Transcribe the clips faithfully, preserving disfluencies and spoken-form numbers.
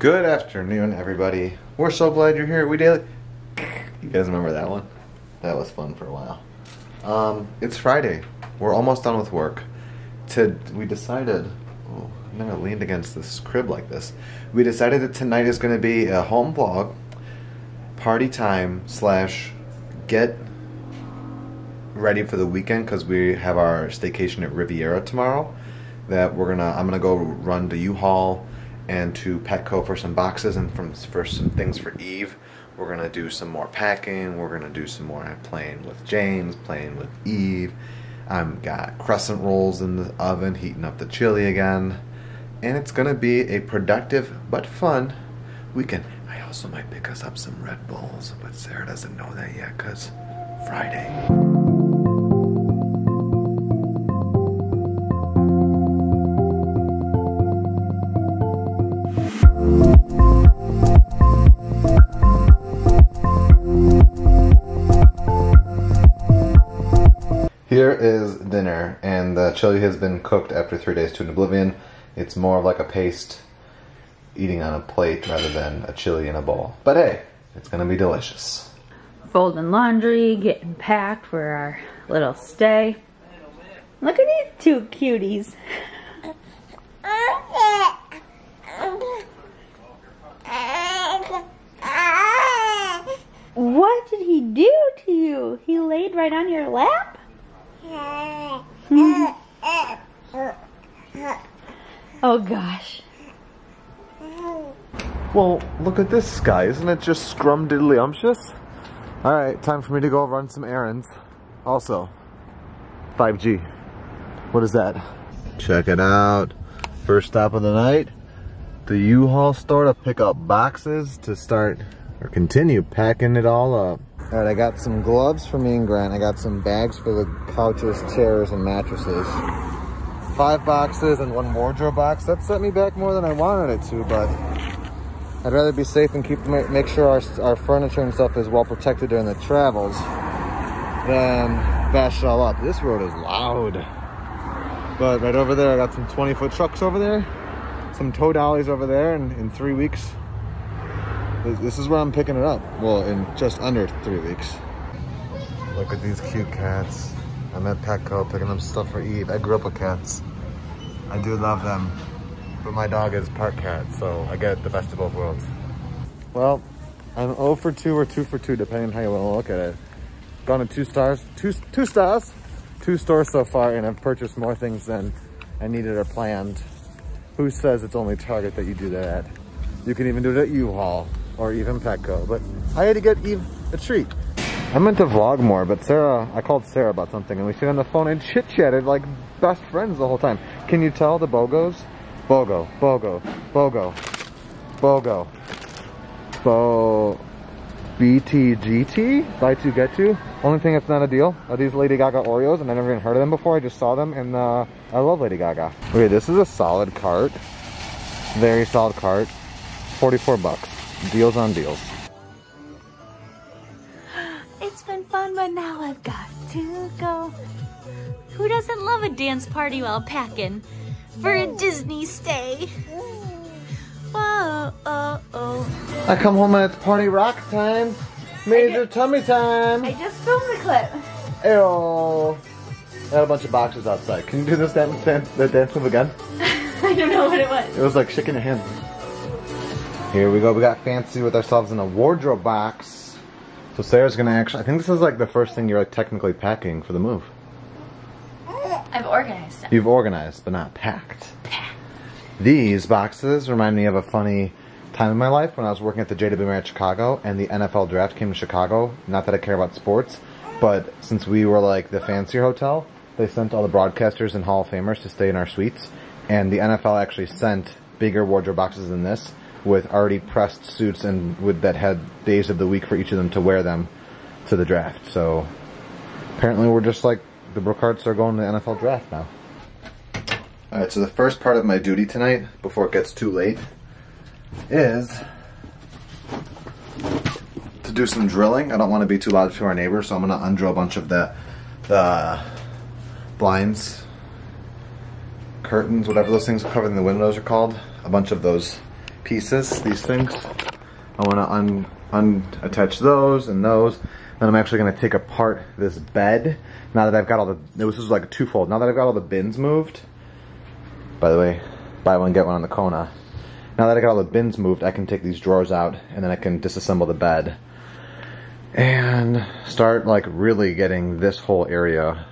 Good afternoon, everybody. We're so glad you're here. We daily. You guys remember that one? That was fun for a while. Um, it's Friday. We're almost done with work. To we decided. Oh, I never leaned against this crib like this. We decided that tonight is going to be a home vlog, party time slash get ready for the weekend because we have our staycation at Riviera tomorrow. That we're gonna. I'm gonna go run to U-Haul and to Petco for some boxes and from, for some things for Eve. We're going to do some more packing. We're going to do some more playing with James, playing with Eve. I've got crescent rolls in the oven, heating up the chili again. And it's going to be a productive but fun weekend. I also might pick us up some Red Bulls, but Sarah doesn't know that yet because Friday. Here is dinner, and the chili has been cooked after three days to an oblivion. It's more of like a paste eating on a plate rather than a chili in a bowl. But hey, it's gonna be delicious. Folding laundry, getting packed for our little stay. Look at these two cuties. What did he do to you? He laid right on your lap? Oh gosh. Well, look at this sky. Isn't it just scrum-diddly-umptious? Alright, time for me to go run some errands. Also, five G. What is that? Check it out. First stop of the night. The U-Haul store to pick up boxes to start or continue packing it all up. All right, I got some gloves for me and Grant. I got some bags for the couches, chairs, and mattresses. Five boxes and one wardrobe box. That set me back more than I wanted it to, but I'd rather be safe and keep make sure our, our furniture and stuff is well protected during the travels than bash it all up. This road is loud. But right over there, I got some twenty-foot trucks over there, some tow dollies over there, and in three weeks, this is where I'm picking it up. Well, in just under three weeks. Look at these cute cats. I'm at Petco picking up stuff for Eve. I grew up with cats. I do love them. But my dog is part cat, so I get the best of both worlds. Well, I'm zero for two or two for two, depending on how you want to look at it. Gone to two stars, two, two stars, two stores so far, and I've purchased more things than I needed or planned. Who says it's only Target that you do that at? You can even do it at U-Haul. Or even Petco, but I had to get Eve a treat. I meant to vlog more, but Sarah, I called Sarah about something and we stayed on the phone and chit-chatted like best friends the whole time. Can you tell the BOGOs? BOGO, BOGO, BOGO, BOGO, BO, B T G T, buy to get to. Only thing that's not a deal are these Lady Gaga Oreos, and I never even heard of them before. I just saw them and uh, I love Lady Gaga. Okay, this is a solid cart, very solid cart, forty-four bucks. Deals on deals. It's been fun, but now I've got to go. Who doesn't love a dance party while packing for a Disney stay? Whoa, oh, oh. I come home and it's party rock time. Major tummy time. I just filmed the clip. Ew. I had a bunch of boxes outside. Can you do this dance, dance, that dance move again? I don't know what it was. It was like shaking your hands. Here we go, we got fancy with ourselves in a wardrobe box. So Sarah's gonna actually, I think this is like the first thing you're like technically packing for the move. I've organized it. You've organized, but not packed. Packed. These boxes remind me of a funny time in my life when I was working at the J W Marriott Chicago and the N F L Draft came to Chicago. Not that I care about sports, but since we were like the fancier hotel, they sent all the broadcasters and Hall of Famers to stay in our suites. And the N F L actually sent bigger wardrobe boxes than this, with already pressed suits and with that had days of the week for each of them to wear them to the draft. So apparently we're just like the Brookharts are going to the N F L draft now. Alright, so the first part of my duty tonight, before it gets too late, is to do some drilling. I don't want to be too loud to our neighbors, so I'm going to undrill a bunch of the, the blinds, curtains, whatever those things covering the windows are called. A bunch of those pieces, these things. I want to un unattach those and those. Then I'm actually going to take apart this bed. Now that I've got all the, this is like a twofold. Now that I've got all the bins moved, by the way, buy one, get one on the Kona. Now that I got all the bins moved, I can take these drawers out and then I can disassemble the bed and start like really getting this whole area.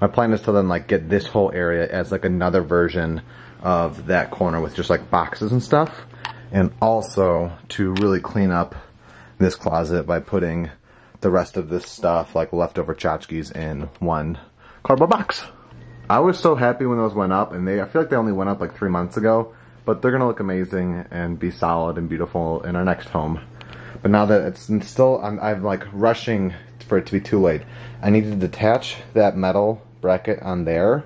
My plan is to then like get this whole area as like another version of that corner with just like boxes and stuff, and also to really clean up this closet by putting the rest of this stuff, like leftover tchotchkes, in one cardboard box. I was so happy when those went up, and they I feel like they only went up like three months ago, but they're gonna look amazing and be solid and beautiful in our next home. But now that it's still, I'm, I'm like rushing for it to be too late. I need to detach that metal bracket on there,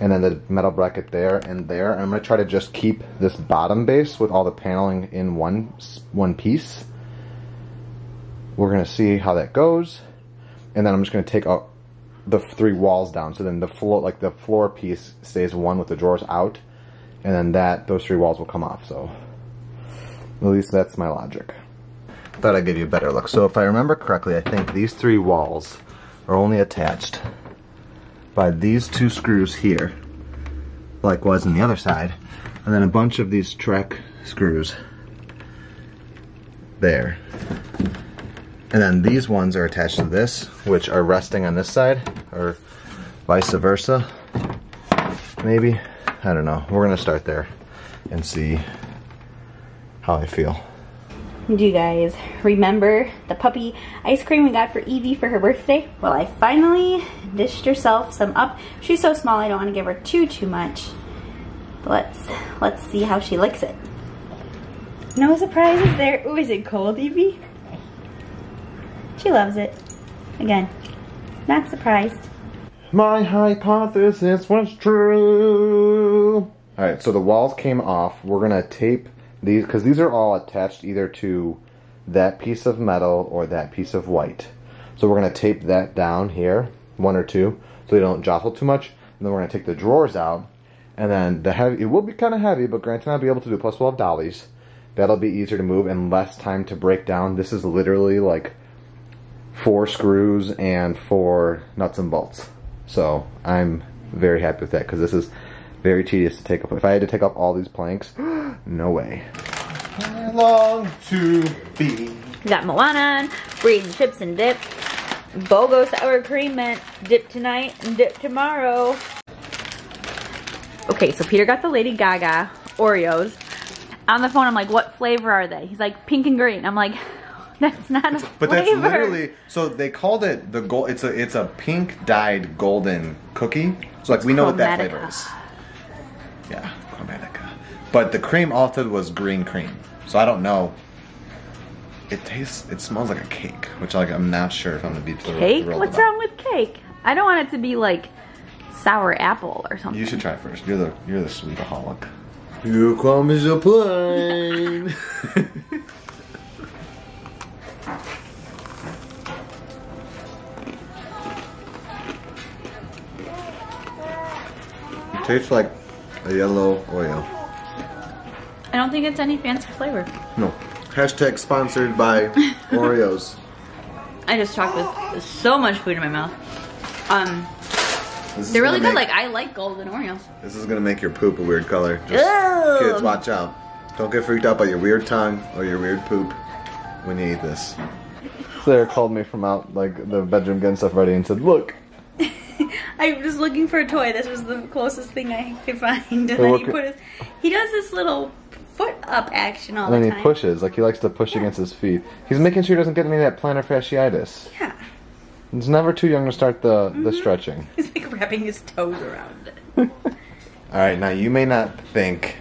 and then the metal bracket there and there. And I'm gonna try to just keep this bottom base with all the paneling in one one piece. We're gonna see how that goes, and then I'm just gonna take out the three walls down. So then the floor, like the floor piece, stays one with the drawers out, and then that those three walls will come off. So at least that's my logic. Thought I'd give you a better look. So if I remember correctly, I think these three walls are only attached by these two screws here, like was on the other side, and then a bunch of these Trek screws there. And then these ones are attached to this, which are resting on this side, or vice versa, maybe? I don't know. We're gonna start there and see how I feel. Do you guys remember the puppy ice cream we got for Evie for her birthday? Well, I finally dished herself some up. She's so small, I don't want to give her too, too much. But let's, let's see how she likes it. No surprises there. Ooh, is it cold, Evie? She loves it. Again, not surprised. My hypothesis was true. All right, so the walls came off. We're gonna tape these, because these are all attached either to that piece of metal or that piece of white. So we're going to tape that down here, one or two, so they don't jostle too much. And then we're going to take the drawers out, and then the heavy, it will be kind of heavy, but Grant and I will be able to do, plus we'll have dollies. That'll be easier to move and less time to break down. This is literally like four screws and four nuts and bolts. So I'm very happy with that, because this is very tedious to take up. If I had to take up all these planks, no way. I long to be. We got Moana, breeding chips and dip, BOGO sour cream mint, dip tonight and dip tomorrow. Okay, so Peter got the Lady Gaga Oreos. On the phone, I'm like, what flavor are they? He's like, pink and green. I'm like, that's not a flavor. But that's literally, so they called it the gold, it's a, it's a pink dyed golden cookie. So like, we know what that flavor is. Yeah, Chromatica. But the cream altered was green cream. So I don't know. It tastes, it smells like a cake, which like, I'm not sure if I'm gonna be thrilled about. Cake? What's wrong with cake? I don't want it to be like sour apple or something. You should try first. You're the, you're the sweetaholic. Here comes a plane. It tastes like a yellow Oreo. I don't think it's any fancy flavor. No. Hashtag sponsored by Oreos. I just talked with so much food in my mouth. Um, they're really good. Like, I like golden Oreos. This is gonna make your poop a weird color. Just, kids, watch out. Don't get freaked out by your weird tongue or your weird poop when you eat this. Claire called me from out like the bedroom getting stuff ready and said, "Look." I was looking for a toy. This was the closest thing I could find. And then he put his, he does this little foot up action all the time. And then he pushes, like he likes to push yeah. against his feet. He's making sure he doesn't get any of that plantar fasciitis. Yeah. He's never too young to start the, mm-hmm. the stretching. He's like wrapping his toes around it. Alright, now you may not think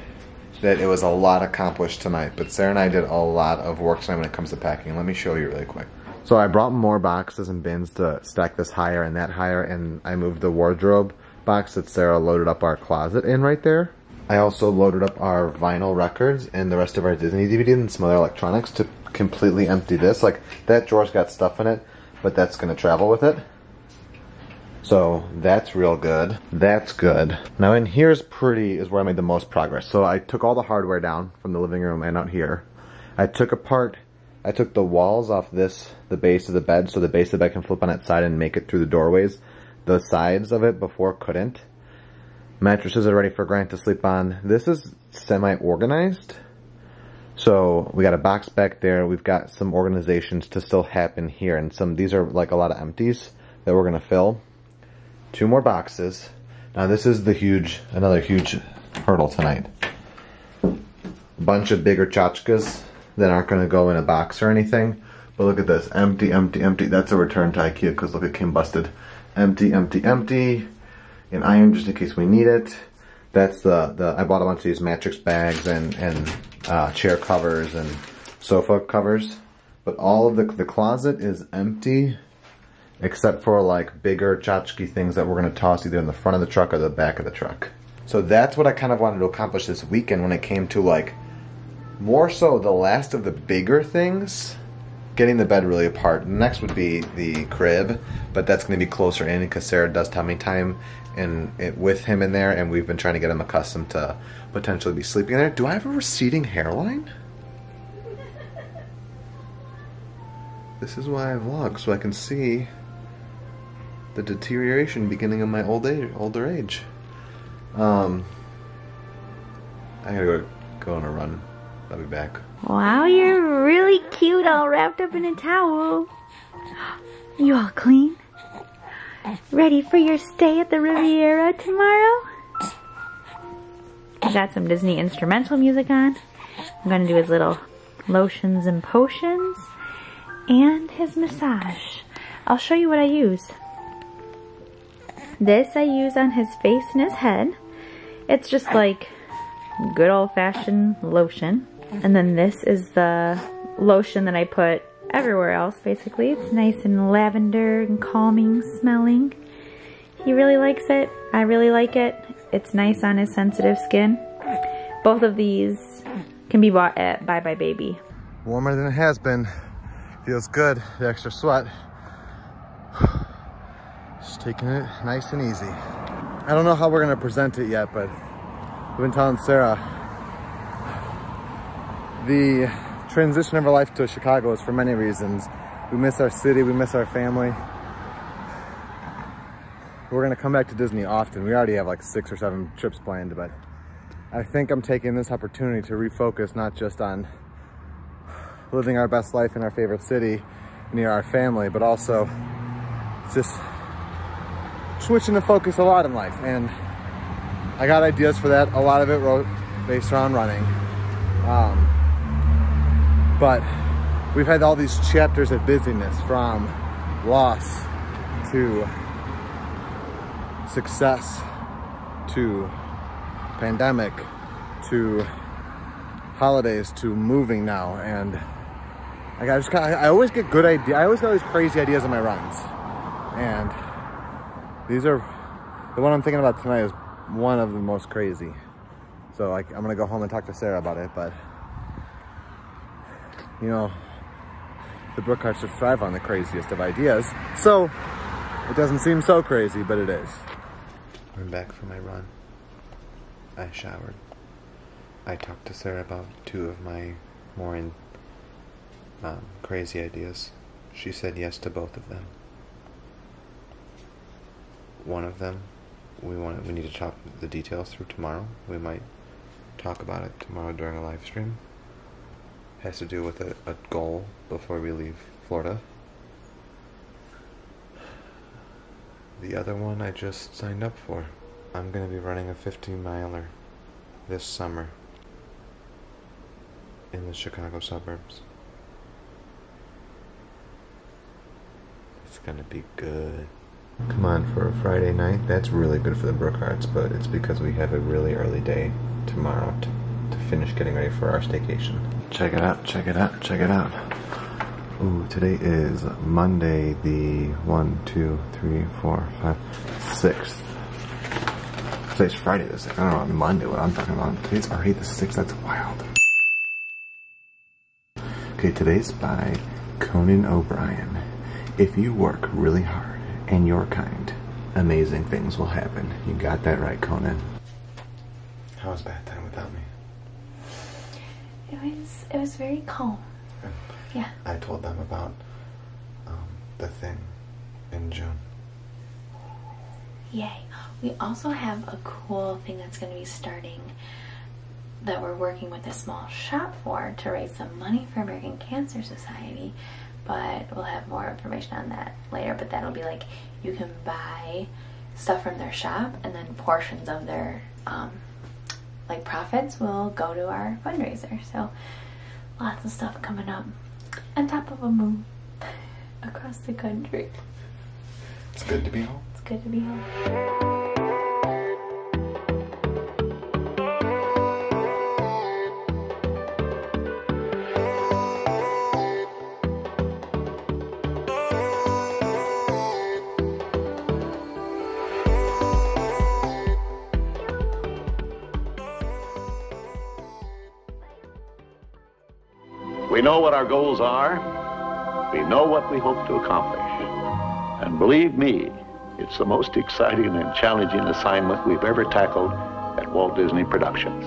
that it was a lot accomplished tonight, but Sarah and I did a lot of work tonight when it comes to packing. Let me show you really quick. So I brought more boxes and bins to stack this higher and that higher, and I moved the wardrobe box that Sarah loaded up our closet in right there. I also loaded up our vinyl records and the rest of our Disney D V D and some other electronics to completely empty this. Like, that drawer's got stuff in it, but that's gonna travel with it. So that's real good. That's good. Now in here's pretty is where I made the most progress. So I took all the hardware down from the living room and out here. I took apart, I took the walls off this, the base of the bed, so the base of the bed can flip on its side and make it through the doorways. The sides of it before couldn't. Mattresses are ready for Grant to sleep on. This is semi-organized. So we got a box back there. We've got some organizations to still happen here. And some, these are like a lot of empties that we're gonna fill. Two more boxes. Now this is the huge, another huge hurdle tonight. Bunch of bigger tchotchkes that aren't gonna go in a box or anything. But look at this, empty, empty, empty. That's a return to IKEA because look, it came busted. Empty, empty, empty. An iron just in case we need it. That's the, the I bought a bunch of these mattress bags and, and uh, chair covers and sofa covers. But all of the, the closet is empty except for like bigger tchotchke things that we're gonna toss either in the front of the truck or the back of the truck. So that's what I kind of wanted to accomplish this weekend when it came to like, more so the last of the bigger things, getting the bed really apart. Next would be the crib, but that's gonna be closer in because Sarah does tummy time and it, with him in there, and we've been trying to get him accustomed to potentially be sleeping in there. Do I have a receding hairline? This is why I vlog, so I can see the deterioration beginning in my old age, older age. Um, I gotta go, go on a run. I'll be back. Wow, you're really cute, all wrapped up in a towel. You all clean? Ready for your stay at the Riviera tomorrow? I got some Disney instrumental music on. I'm gonna do his little lotions and potions and his massage. I'll show you what I use. This I use on his face and his head. It's just like good old-fashioned lotion. And then this is the lotion that I put everywhere else, basically. It's nice and lavender and calming smelling. He really likes it. I really like it. It's nice on his sensitive skin. Both of these can be bought at Bye Bye Baby. Warmer than it has been. Feels good, the extra sweat. Just taking it nice and easy. I don't know how we're gonna present it yet, but I've been telling Sarah, the transition of our life to Chicago is for many reasons. We miss our city, we miss our family. We're gonna come back to Disney often. We already have like six or seven trips planned, but I think I'm taking this opportunity to refocus not just on living our best life in our favorite city near our family, but also just switching the focus a lot in life. And I got ideas for that. A lot of it wrote based around running. Um, But we've had all these chapters of busyness, from loss to success to pandemic to holidays to moving now. And I just got, I always get good ideas. I always got these crazy ideas on my runs. And these are, the one I'm thinking about tonight is one of the most crazy. So like, I'm gonna go home and talk to Sarah about it, but you know, the Brookharts should thrive on the craziest of ideas. So, it doesn't seem so crazy, but it is. I'm back from my run. I showered. I talked to Sarah about two of my more in, um, crazy ideas. She said yes to both of them. One of them, we want we need to talk the details through tomorrow. We might talk about it tomorrow during a live stream. Has to do with a, a goal before we leave Florida. The other one I just signed up for. I'm gonna be running a fifteen miler this summer in the Chicago suburbs. It's gonna be good. Come on for a Friday night. That's really good for the Brookharts, but it's because we have a really early day tomorrow to, to finish getting ready for our staycation. Check it out, check it out, check it out. Ooh, today is Monday, the one, two, three, four, five, sixth. Today's Friday the sixth. I don't know, Monday, what I'm talking about. Today's already the sixth, that's wild. Okay, today's by Conan O'Brien. If you work really hard and you're kind, amazing things will happen. You got that right, Conan. How was Bath Time without me? It was, it was very calm. Yeah. yeah. I told them about um, the thing in June. Yay. We also have a cool thing that's going to be starting that we're working with a small shop for to raise some money for American Cancer Society, but we'll have more information on that later. But that'll be like, you can buy stuff from their shop and then portions of their um, like profits will go to our fundraiser. So lots of stuff coming up on top of a move across the country. It's good to be home. It's good to be home. We know what our goals are, we know what we hope to accomplish, and believe me, it's the most exciting and challenging assignment we've ever tackled at Walt Disney Productions.